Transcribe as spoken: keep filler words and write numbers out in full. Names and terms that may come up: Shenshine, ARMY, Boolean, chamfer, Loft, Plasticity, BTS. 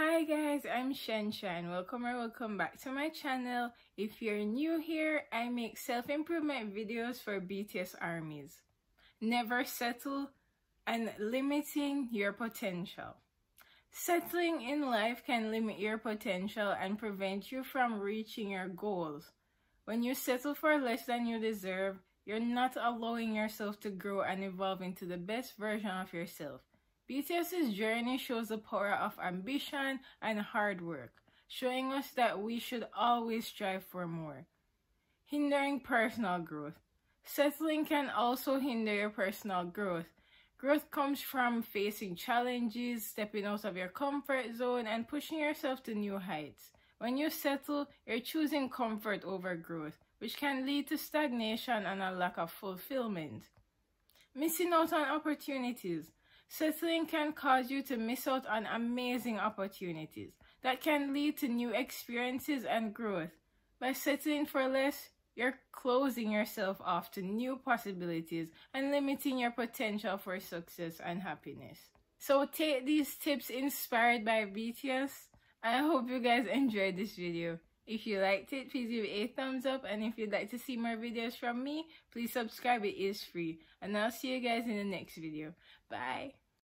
Hi guys, I'm Shenshine. Welcome or welcome back to my channel. If you're new here, I make self-improvement videos for B T S armies. Never settle and limiting your potential. Settling in life can limit your potential and prevent you from reaching your goals. When you settle for less than you deserve, you're not allowing yourself to grow and evolve into the best version of yourself. B T S's journey shows the power of ambition and hard work, showing us that we should always strive for more. Hindering personal growth. Settling can also hinder your personal growth. Growth comes from facing challenges, stepping out of your comfort zone, and pushing yourself to new heights. When you settle, you're choosing comfort over growth, which can lead to stagnation and a lack of fulfillment. Missing out on opportunities. Settling can cause you to miss out on amazing opportunities that can lead to new experiences and growth. By settling for less, you're closing yourself off to new possibilities and limiting your potential for success and happiness. So take these tips inspired by B T S. I hope you guys enjoyed this video. If you liked it, please give it a thumbs up, and if you'd like to see more videos from me, please subscribe, it is free. And I'll see you guys in the next video. Bye!